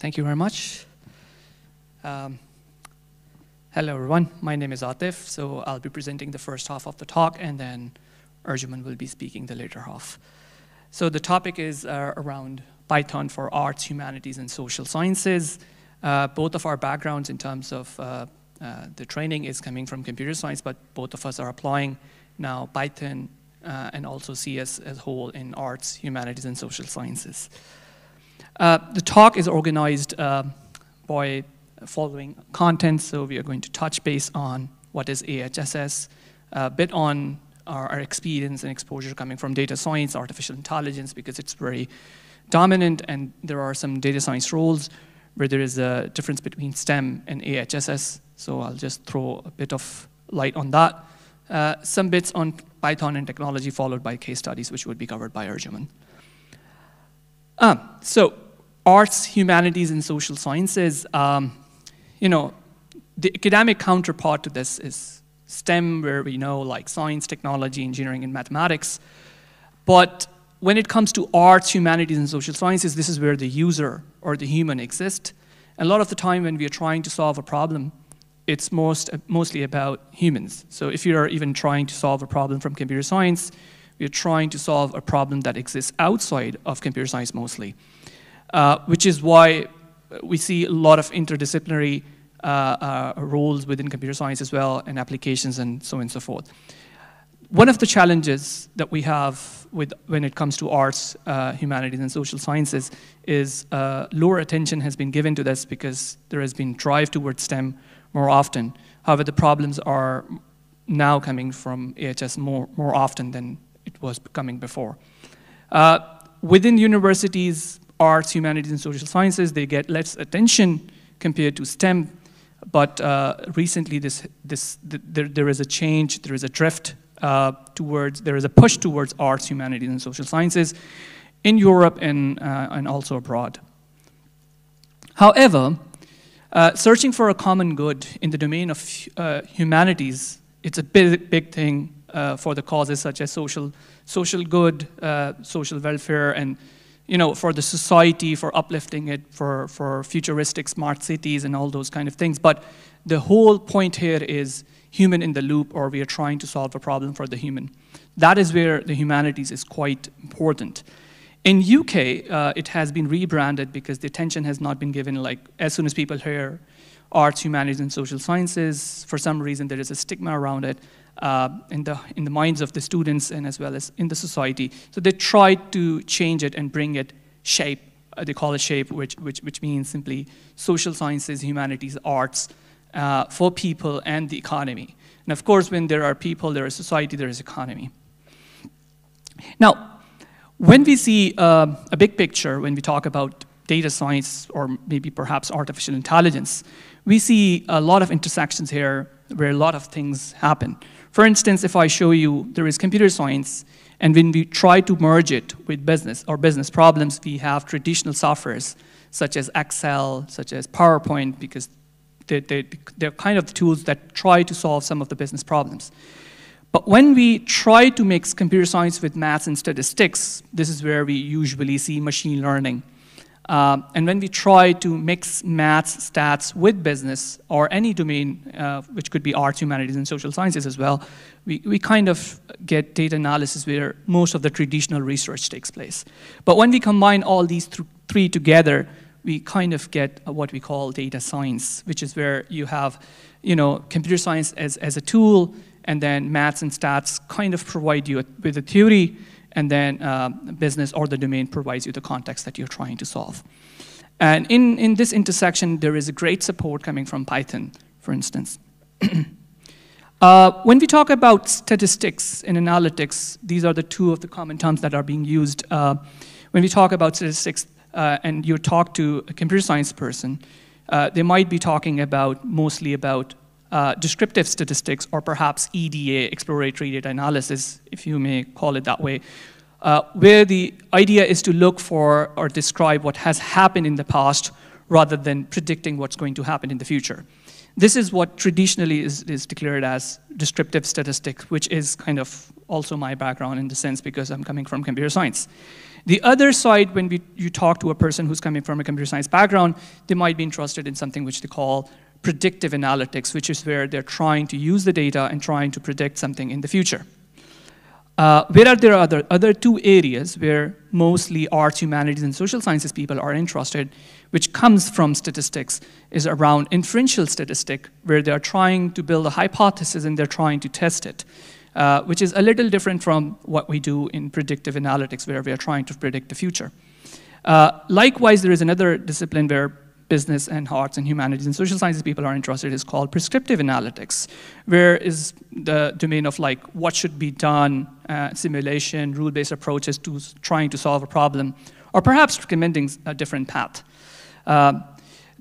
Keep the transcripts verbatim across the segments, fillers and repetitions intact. Thank you very much. Um, hello, everyone. My name is Atif, so I'll be presenting the first half of the talk, and then Arjumand will be speaking the later half. So the topic is uh, around Python for arts, humanities, and social sciences. Uh, both of our backgrounds in terms of uh, uh, the training is coming from computer science, but both of us are applying now Python uh, and also C S as a whole in arts, humanities, and social sciences. Uh, the talk is organized uh, by following content, so we are going to touch base on what is A H S S, a bit on our, our experience and exposure coming from data science, artificial intelligence, because it's very dominant, and there are some data science roles where there is a difference between STEM and A H S S, so I'll just throw a bit of light on that. Uh, some bits on Python and technology, followed by case studies, which would be covered by Arjumand. Um, so arts, humanities, and social sciences, um, you know, the academic counterpart to this is STEM, where we know like science, technology, engineering, and mathematics. But when it comes to arts, humanities, and social sciences, this is where the user or the human exists. And a lot of the time when we are trying to solve a problem, it's most, mostly about humans. So if you're even trying to solve a problem from computer science, we're trying to solve a problem that exists outside of computer science mostly, uh, which is why we see a lot of interdisciplinary uh, uh, roles within computer science as well, and applications and so on and so forth. One of the challenges that we have with, when it comes to arts, uh, humanities, and social sciences is uh, lower attention has been given to this because there has been drive towards STEM more often. However, the problems are now coming from A H S more, more often than it was coming before. Uh, within universities, arts, humanities, and social sciences, they get less attention compared to STEM, but uh, recently this, this, th there, there is a change, there is a drift uh, towards, there is a push towards arts, humanities, and social sciences in Europe and, uh, and also abroad. However, uh, searching for a common good in the domain of uh, humanities, it's a big, big thing Uh, for the causes such as social, social good, uh, social welfare, and you know, for the society, for uplifting it, for, for futuristic smart cities and all those kind of things. But the whole point here is human in the loop, or we are trying to solve a problem for the human. That is where the humanities is quite important. In U K, uh, it has been rebranded because the attention has not been given, like as soon as people hear arts, humanities, and social sciences, for some reason there is a stigma around it. Uh, in the in the minds of the students and as well as in the society, so they tried to change it and bring it SHAPE. Uh, they call it SHAPE, which which which means simply social sciences, humanities, arts uh, for people and the economy. And of course, when there are people, there is society, there is economy. Now, when we see uh, a big picture, when we talk about data science or maybe perhaps artificial intelligence, we see a lot of intersections here where a lot of things happen. For instance, if I show you there is computer science, and when we try to merge it with business or business problems, we have traditional softwares such as Excel, such as PowerPoint, because they, they, they're kind of the tools that try to solve some of the business problems. But when we try to mix computer science with maths and statistics, this is where we usually see machine learning. Uh, and when we try to mix maths, stats with business, or any domain, uh, which could be arts, humanities, and social sciences as well, we, we kind of get data analysis where most of the traditional research takes place. But when we combine all these th three together, we kind of get what we call data science, which is where you have, you know, computer science as, as a tool, and then maths and stats kind of provide you with a theory, and then uh, business or the domain provides you the context that you're trying to solve. And in, in this intersection, there is a great support coming from Python, for instance. uh, when we talk about statistics and analytics, these are the two of the common terms that are being used. Uh, when we talk about statistics uh, and you talk to a computer science person, uh, they might be talking about mostly about Uh, descriptive statistics, or perhaps E D A, exploratory data analysis, if you may call it that way, uh, where the idea is to look for or describe what has happened in the past rather than predicting what's going to happen in the future. This is what traditionally is, is declared as descriptive statistics, which is kind of also my background in the sense because I'm coming from computer science. The other side, when we, you talk to a person who's coming from a computer science background, they might be interested in something which they call predictive analytics, which is where they're trying to use the data and trying to predict something in the future. Uh, where are there other, other two areas where mostly arts, humanities, and social sciences people are interested, which comes from statistics, is around inferential statistics, where they're trying to build a hypothesis and they're trying to test it, uh, which is a little different from what we do in predictive analytics, where we are trying to predict the future. Uh, likewise, there is another discipline where business and arts and humanities and social sciences people are interested is called prescriptive analytics, where is the domain of like what should be done, uh, simulation, rule-based approaches to trying to solve a problem, or perhaps recommending a different path. Uh,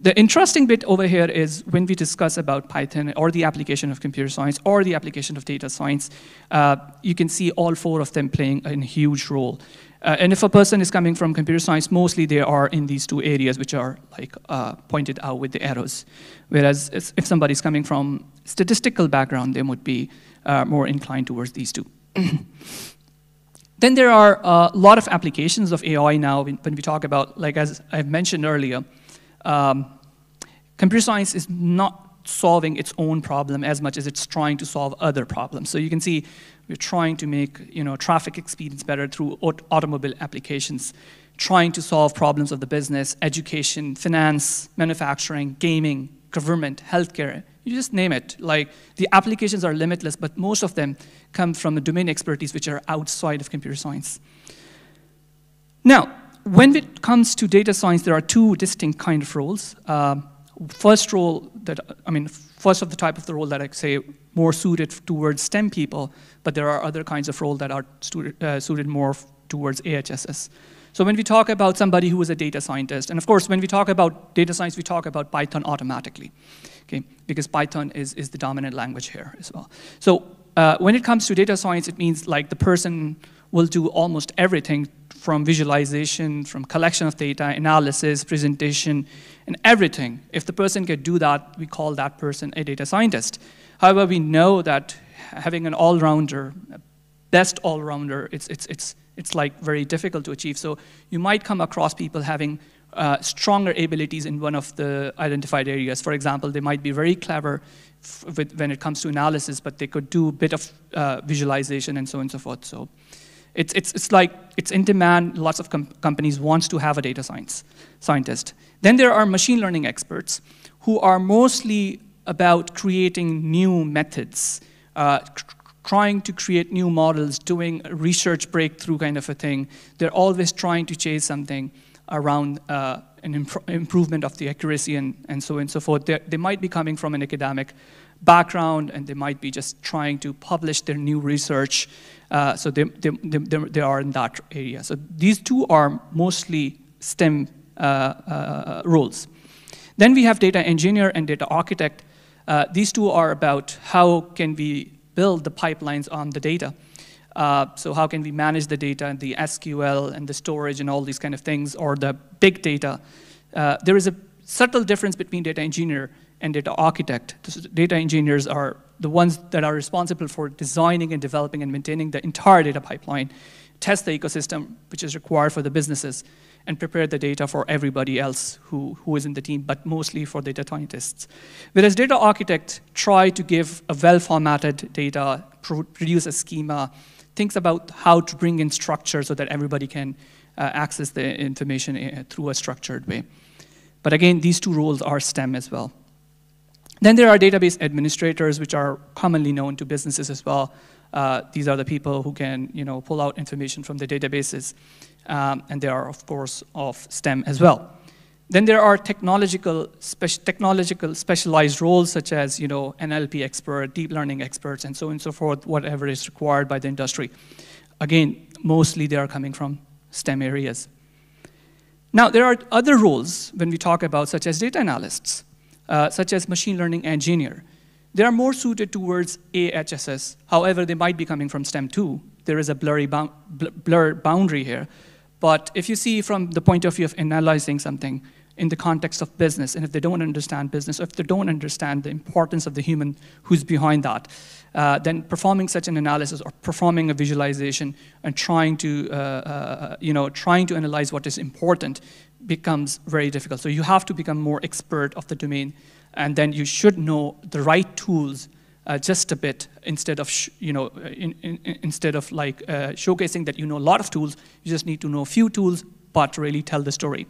the interesting bit over here is when we discuss about Python or the application of computer science or the application of data science, uh, you can see all four of them playing a huge role. Uh, and if a person is coming from computer science, mostly they are in these two areas, which are like uh, pointed out with the arrows. Whereas if somebody's coming from statistical background, they would be uh, more inclined towards these two. Then there are a lot of applications of A I now when we talk about, like as I've mentioned earlier, um, computer science is not solving its own problem as much as it's trying to solve other problems. So you can see we're trying to make you know, traffic experience better through aut automobile applications, trying to solve problems of the business, education, finance, manufacturing, gaming, government, healthcare, you just name it. Like the applications are limitless, but most of them come from a domain expertise which are outside of computer science. Now, when it comes to data science, there are two distinct kind of roles. Uh, First role that, I mean, first of the type of the role that I say more suited towards STEM people, but there are other kinds of roles that are uh, suited more towards A H S S. So when we talk about somebody who is a data scientist, and of course, when we talk about data science, we talk about Python automatically, okay? Because Python is, is the dominant language here as well. So uh, when it comes to data science, it means like the person will do almost everything from visualization, from collection of data, analysis, presentation, and everything. If the person can do that, we call that person a data scientist. However, we know that having an all-rounder, best all-rounder, it's, it's, it's, it's like very difficult to achieve. So you might come across people having uh, stronger abilities in one of the identified areas. For example, they might be very clever f with, when it comes to analysis, but they could do a bit of uh, visualization and so on and so forth. So It's, it's, it's like, it's in demand, lots of com companies wants to have a data science scientist. Then there are machine learning experts who are mostly about creating new methods, uh, trying to create new models, doing a research breakthrough kind of a thing. They're always trying to chase something around uh, an imp improvement of the accuracy and, and so on and so forth. They're, they might be coming from an academic background, and they might be just trying to publish their new research. Uh, so they, they, they, they are in that area. So these two are mostly STEM uh, uh, roles. Then we have data engineer and data architect. Uh, these two are about how can we build the pipelines on the data. Uh, so how can we manage the data and the S Q L and the storage and all these kind of things, or the big data. Uh, there is a subtle difference between data engineer and data architect. So data engineers are the ones that are responsible for designing and developing and maintaining the entire data pipeline, test the ecosystem, which is required for the businesses, and prepare the data for everybody else who, who is in the team, but mostly for data scientists. Whereas data architects try to give a well-formatted data, pro produce a schema, thinks about how to bring in structure so that everybody can uh, access the information uh, through a structured way. But again, these two roles are STEM as well. Then there are database administrators, which are commonly known to businesses as well. Uh, these are the people who can, you know, pull out information from the databases, um, and they are, of course, of STEM as well. Then there are technological, spe technological specialized roles, such as, you know, N L P expert, deep learning experts, and so on and so forth, whatever is required by the industry. Again, mostly they are coming from STEM areas. Now, there are other roles when we talk about, such as data analysts. Uh, such as machine learning engineer. They are more suited towards A H S S. However, they might be coming from STEM too. There is a blurry bou blur boundary here. But if you see from the point of view of analyzing something, in the context of business, and if they don't understand business, or if they don't understand the importance of the human who's behind that, uh, then performing such an analysis or performing a visualization and trying to, uh, uh, you know, trying to analyze what is important becomes very difficult. So you have to become more expert of the domain, and then you should know the right tools uh, just a bit, instead of, sh you know, in, in, instead of like uh, showcasing that you know a lot of tools, you just need to know a few tools, but really tell the story.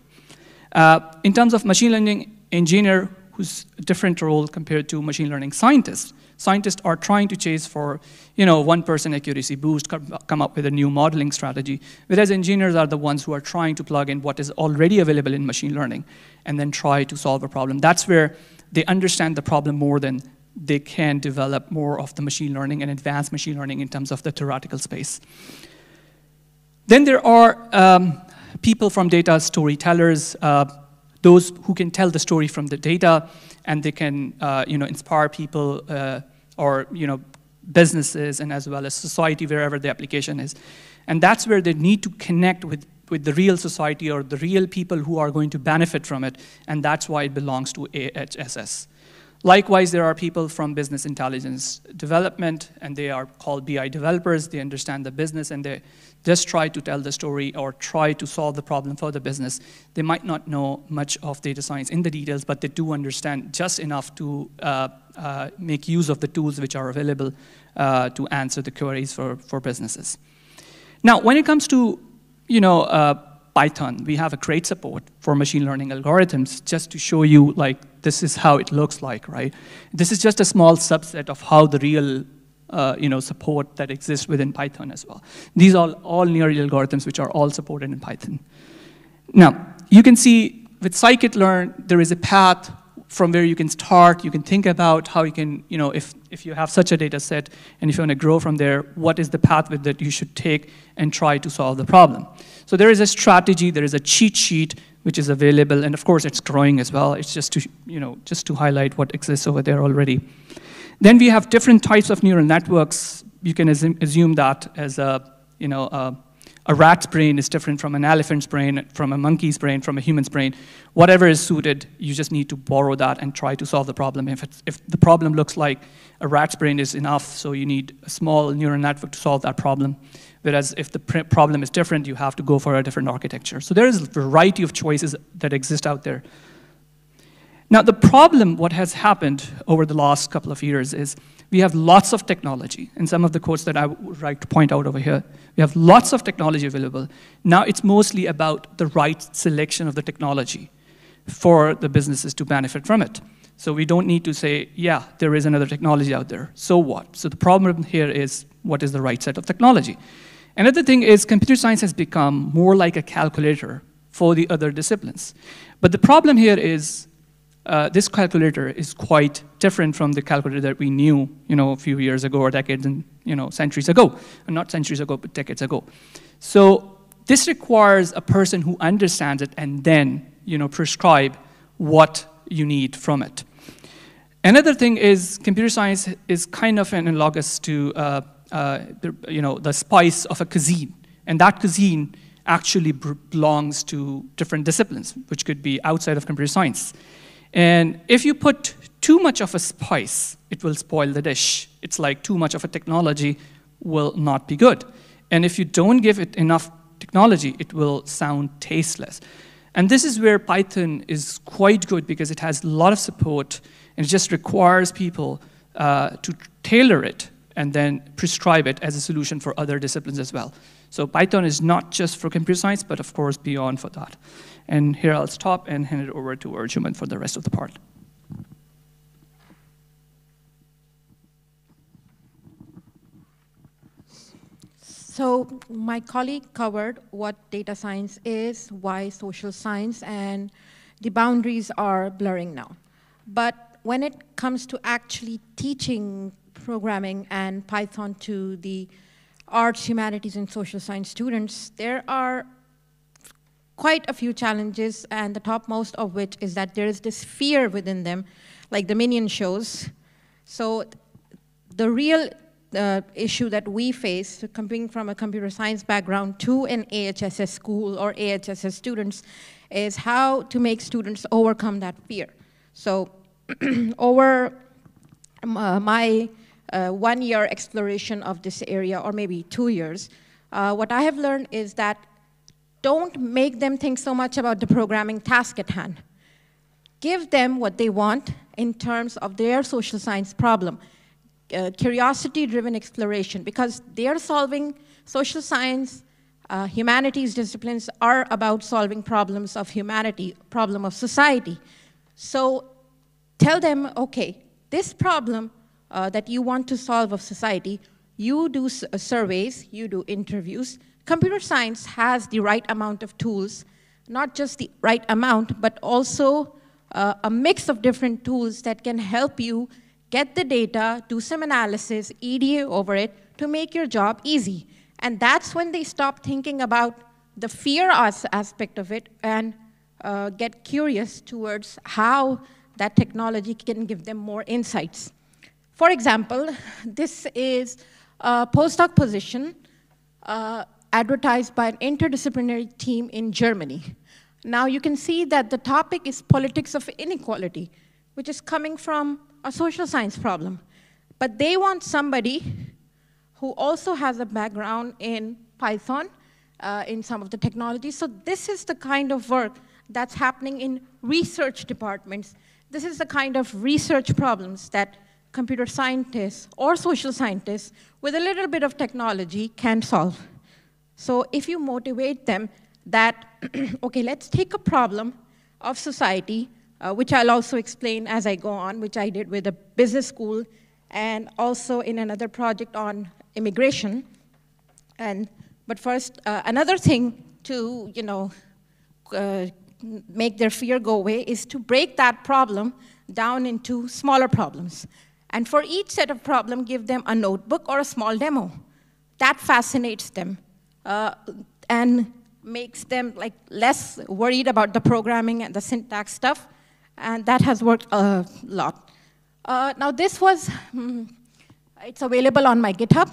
Uh, in terms of machine learning engineer, who's a different role compared to machine learning scientists. Scientists are trying to chase for, you know, one percent accuracy boost, come up with a new modeling strategy, whereas engineers are the ones who are trying to plug in what is already available in machine learning and then try to solve a problem. That's where they understand the problem more than they can develop more of the machine learning and advanced machine learning in terms of the theoretical space. Then there are um, people from data, storytellers, uh, those who can tell the story from the data, and they can uh, you know, inspire people uh, or you know, businesses, and as well as society, wherever the application is. And that's where they need to connect with, with the real society or the real people who are going to benefit from it, and that's why it belongs to A H S S. Likewise, there are people from business intelligence development, and they are called B I developers. They understand the business, and they just try to tell the story or try to solve the problem for the business. They might not know much of data science in the details, but they do understand just enough to uh, uh, make use of the tools which are available uh, to answer the queries for, for businesses. Now, when it comes to, you know, uh, Python, we have a great support for machine learning algorithms, just to show you, like, this is how it looks like, right? This is just a small subset of how the real Uh, you know, support that exists within Python as well. These are all near algorithms which are all supported in Python. Now, you can see with scikit-learn, there is a path from where you can start. You can think about how you can, you know, if, if you have such a data set and if you want to grow from there, what is the path with that you should take and try to solve the problem? So there is a strategy, there is a cheat sheet which is available, and of course it's growing as well. It's just to, you know, just to highlight what exists over there already. Then we have different types of neural networks. You can assume that as a, you know, a, a rat's brain is different from an elephant's brain, from a monkey's brain, from a human's brain. Whatever is suited, you just need to borrow that and try to solve the problem. If, it's, if the problem looks like a rat's brain is enough, so you need a small neural network to solve that problem. Whereas if the pr problem is different, you have to go for a different architecture. So there is a variety of choices that exist out there. Now, the problem, what has happened over the last couple of years is we have lots of technology, and some of the quotes that I would like to point out over here. We have lots of technology available. Now it's mostly about the right selection of the technology for the businesses to benefit from it. So we don't need to say, yeah, there is another technology out there, so what? So the problem here is, what is the right set of technology? Another thing is computer science has become more like a calculator for the other disciplines. But the problem here is, Uh, this calculator is quite different from the calculator that we knew, you know, a few years ago, or decades and, you know, centuries ago. And not centuries ago, but decades ago. So this requires a person who understands it and then, you know, prescribe what you need from it. Another thing is computer science is kind of analogous to, uh, uh, you know, the spice of a cuisine. And that cuisine actually belongs to different disciplines, which could be outside of computer science. And if you put too much of a spice, it will spoil the dish. It's like too much of a technology will not be good. And if you don't give it enough technology, it will sound tasteless. And this is where Python is quite good, because it has a lot of support, and it just requires people uh, to tailor it and then prescribe it as a solution for other disciplines as well. So Python is not just for computer science, but of course beyond for that. And here I'll stop and hand it over to Arjumand for the rest of the part. So my colleague covered what data science is, why social science, and the boundaries are blurring now. But when it comes to actually teaching programming and Python to the arts, humanities, and social science students, there are quite a few challenges, and the topmost of which is that there is this fear within them, like the Minion shows. So the real the issue that we face, coming from a computer science background to an A H S S school or A H S S students, is how to make students overcome that fear. So over uh, my uh, one year exploration of this area, or maybe two years, uh, what I have learned is that don't make them think so much about the programming task at hand. Give them what they want in terms of their social science problem. Uh, curiosity-driven exploration, because they're solving social science, uh, humanities disciplines are about solving problems of humanity, problem of society. So tell them, okay, this problem uh, that you want to solve of society, you do s surveys, you do interviews. Computer science has the right amount of tools, not just the right amount, but also uh, a mix of different tools that can help you get the data, do some analysis, E D A over it, to make your job easy. And that's when they stop thinking about the fear as aspect of it and uh, get curious towards how that technology can give them more insights. For example, this is a postdoc position uh, advertised by an interdisciplinary team in Germany. Now you can see that the topic is politics of inequality, which is coming from a social science problem. But they want somebody who also has a background in Python, uh, in some of the technologies. So this is the kind of work that's happening in research departments. This is the kind of research problems that computer scientists or social scientists with a little bit of technology can solve. So if you motivate them that, okay, let's take a problem of society, Uh, which I'll also explain as I go on, which I did with a business school and also in another project on immigration. And, but first, uh, another thing to, you know, uh, make their fear go away is to break that problem down into smaller problems. And for each set of problem, give them a notebook or a small demo. That fascinates them uh, and makes them like less worried about the programming and the syntax stuff. And that has worked a lot. Uh, now this was, um, it's available on my GitHub.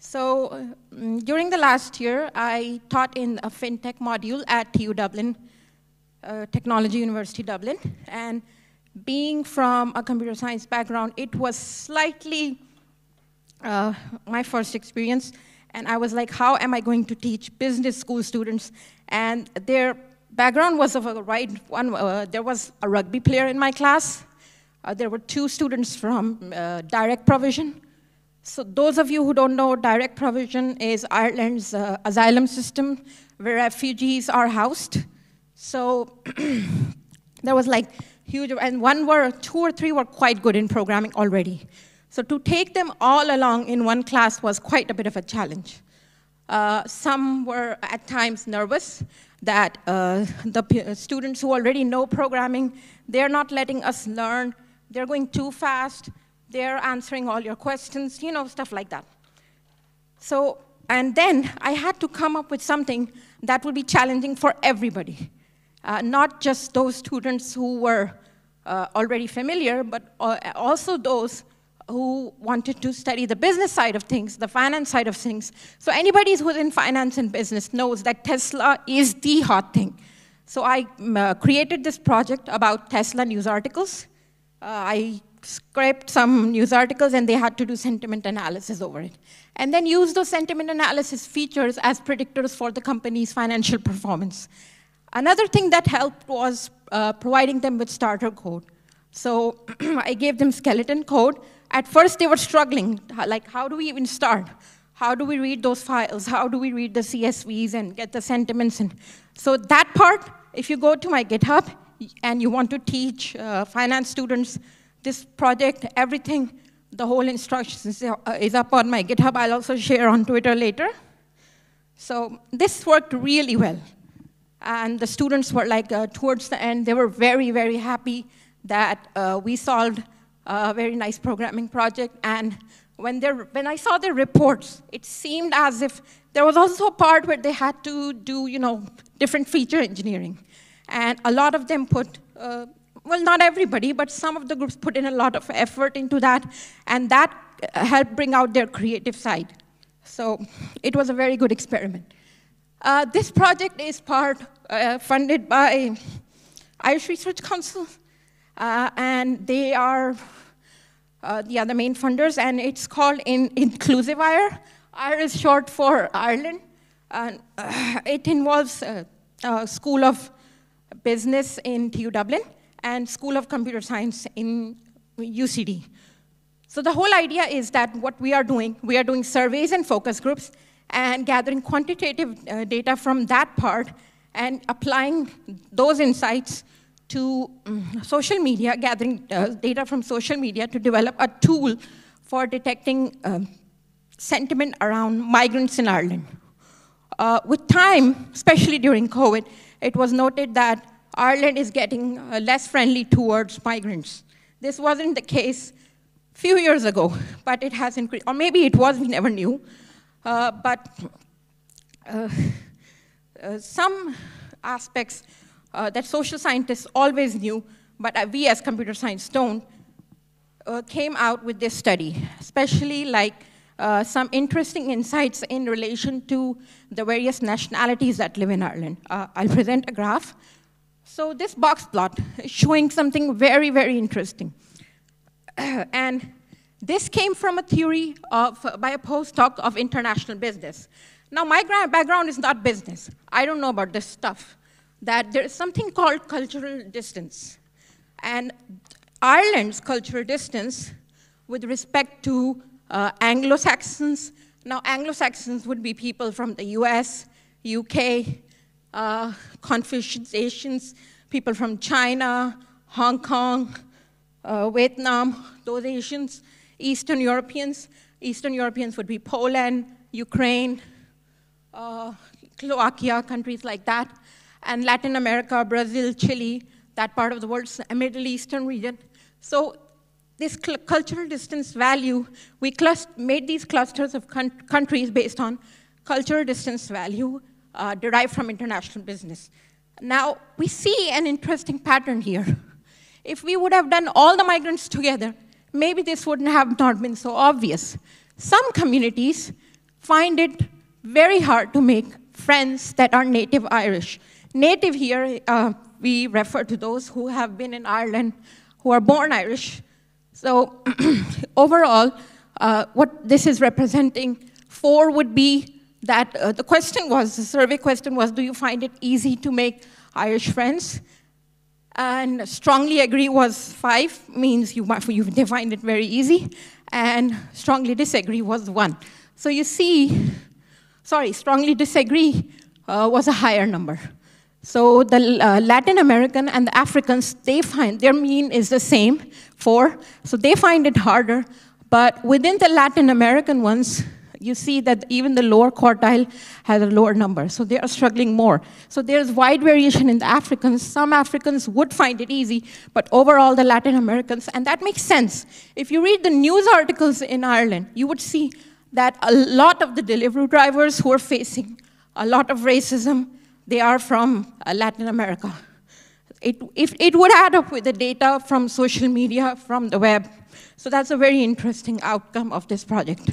So um, during the last year, I taught in a FinTech module at T U Dublin, uh, Technology University Dublin. And being from a computer science background, it was slightly uh, my first experience. And I was like, how am I going to teach business school students? And their background was of a wide one. Uh, there was a rugby player in my class. Uh, there were two students from uh, direct provision. So those of you who don't know, direct provision is Ireland's uh, asylum system where refugees are housed. So there was like huge, and one were, two or three were quite good in programming already. So to take them all along in one class was quite a bit of a challenge. Uh, some were at times nervous that uh, the p students who already know programming, they're not letting us learn, they're going too fast, they're answering all your questions, you know, stuff like that. So, and then I had to come up with something that would be challenging for everybody, uh, not just those students who were uh, already familiar, but uh, also those who wanted to study the business side of things, the finance side of things. So anybody who's in finance and business knows that Tesla is the hot thing. So I uh, created this project about Tesla news articles. Uh, I scraped some news articles and they had to do sentiment analysis over it. And then use those sentiment analysis features as predictors for the company's financial performance. Another thing that helped was uh, providing them with starter code. So I gave them skeleton code. At first, they were struggling, like, how do we even start? How do we read those files? How do we read the C S Vs and get the sentiments? And so that part, if you go to my GitHub and you want to teach uh, finance students this project, everything, the whole instructions is up on my GitHub. I'll also share on Twitter later. So this worked really well. And the students were like, uh, towards the end, they were very, very happy that uh, we solved a very nice programming project, and when, when I saw their reports, it seemed as if there was also a part where they had to do, you know, different feature engineering. And a lot of them put, uh, well, not everybody, but some of the groups put in a lot of effort into that, and that help bring out their creative side. So it was a very good experiment. Uh, this project is part uh, funded by Irish Research Council, uh, and they are uh, the other main funders, and it's called in Inclusive I R. I R is short for Ireland, and uh, it involves a, a School of Business in T U Dublin and School of Computer Science in U C D. So the whole idea is that what we are doing, we are doing surveys and focus groups and gathering quantitative uh, data from that part and applying those insights to um, social media, gathering uh, data from social media to develop a tool for detecting um, sentiment around migrants in Ireland. Uh, with time, especially during COVID, it was noted that Ireland is getting uh, less friendly towards migrants. This wasn't the case a few years ago, but it has increased. Or maybe it was, we never knew. Uh, but uh, uh, some aspects uh, that social scientists always knew, but we as computer science don't, uh, came out with this study, especially like Uh, some interesting insights in relation to the various nationalities that live in Ireland. Uh, I'll present a graph. So this box plot is showing something very, very interesting. Uh, and this came from a theory of, uh, by a postdoc of international business. Now, my background is not business. I don't know about this stuff, that there is something called cultural distance. And Ireland's cultural distance with respect to Uh, Anglo-Saxons. Now, Anglo-Saxons would be people from the U S, U K, uh, Confucius, Asians, people from China, Hong Kong, uh, Vietnam, those Asians, Eastern Europeans. Eastern Europeans would be Poland, Ukraine, uh, Slovakia, countries like that, and Latin America, Brazil, Chile, that part of the world, a Middle Eastern region. So this cultural distance value, we made these clusters of countries based on cultural distance value uh, derived from international business. Now, we see an interesting pattern here. If we would have done all the migrants together, maybe this wouldn't have not been so obvious. Some communities find it very hard to make friends that are native Irish. Native here, uh, we refer to those who have been in Ireland, who are born Irish. So overall, uh, what this is representing for would be that uh, the question was, the survey question was, do you find it easy to make Irish friends? And strongly agree was five, means you, you find it very easy, and strongly disagree was one. So you see, sorry, strongly disagree uh, was a higher number. So the uh, Latin American and the Africans, they find their mean is the same, four, so they find it harder. But within the Latin American ones, you see that even the lower quartile has a lower number, so they are struggling more. So there's wide variation in the Africans. Some Africans would find it easy, but overall the Latin Americans, and that makes sense. If you read the news articles in Ireland, you would see that a lot of the delivery drivers who are facing a lot of racism, they are from uh, Latin America. It, if, it would add up with the data from social media, from the web. So that's a very interesting outcome of this project.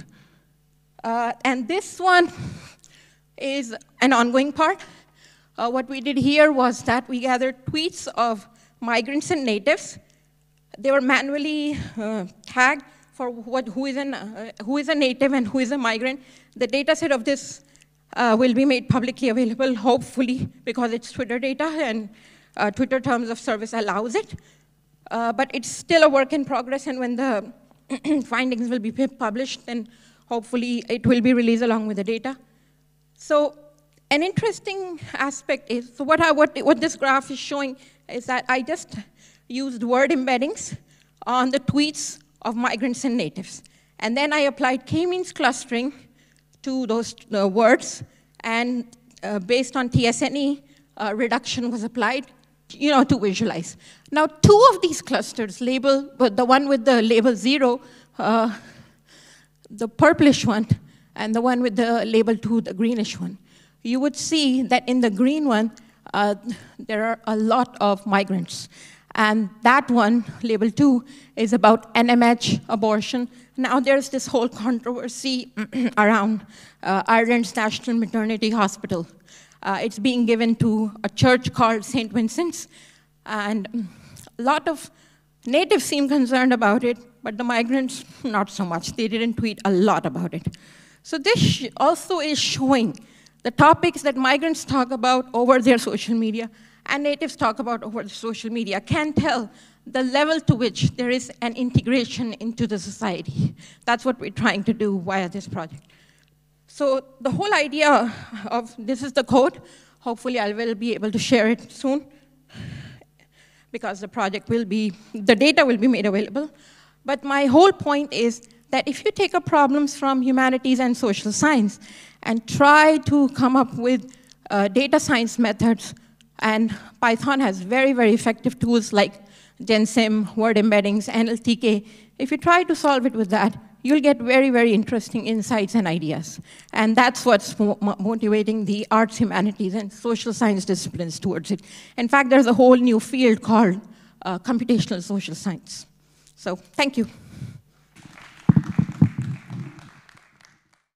Uh, and this one is an ongoing part. Uh, what we did here was that we gathered tweets of migrants and natives. They were manually uh, tagged for what, who, is an, uh, who is a native and who is a migrant. The data set of this Uh, will be made publicly available, hopefully, because it's Twitter data and uh, Twitter terms of service allows it. Uh, but it's still a work in progress, and when the findings will be published, then hopefully it will be released along with the data. So an interesting aspect is, so what, I, what, what this graph is showing is that I just used word embeddings on the tweets of migrants and natives. And then I applied K-means clustering to those uh, words, and uh, based on T S N E, uh, reduction was applied, you know, to visualize. Now, two of these clusters, label, but the one with the label zero, uh, the purplish one, and the one with the label two, the greenish one, you would see that in the green one, uh, there are a lot of migrants. And that one, label two, is about N M H abortion. Now there's this whole controversy around uh, Ireland's National Maternity Hospital. Uh, it's being given to a church called Saint Vincent's, and a lot of natives seem concerned about it, but the migrants, not so much. They didn't tweet a lot about it. So this also is showing the topics that migrants talk about over their social media and natives talk about over the social media can tell the level to which there is an integration into the society. That's what we're trying to do via this project. So the whole idea of this is the code. Hopefully I will be able to share it soon because the project will be, the data will be made available. But my whole point is that if you take up problems from humanities and social science and try to come up with uh, data science methods, and Python has very, very effective tools like Gensim, word embeddings, N L T K. If you try to solve it with that, you'll get very, very interesting insights and ideas. And that's what's mo motivating the arts, humanities, and social science disciplines towards it. In fact, there's a whole new field called uh, computational social science. So thank you.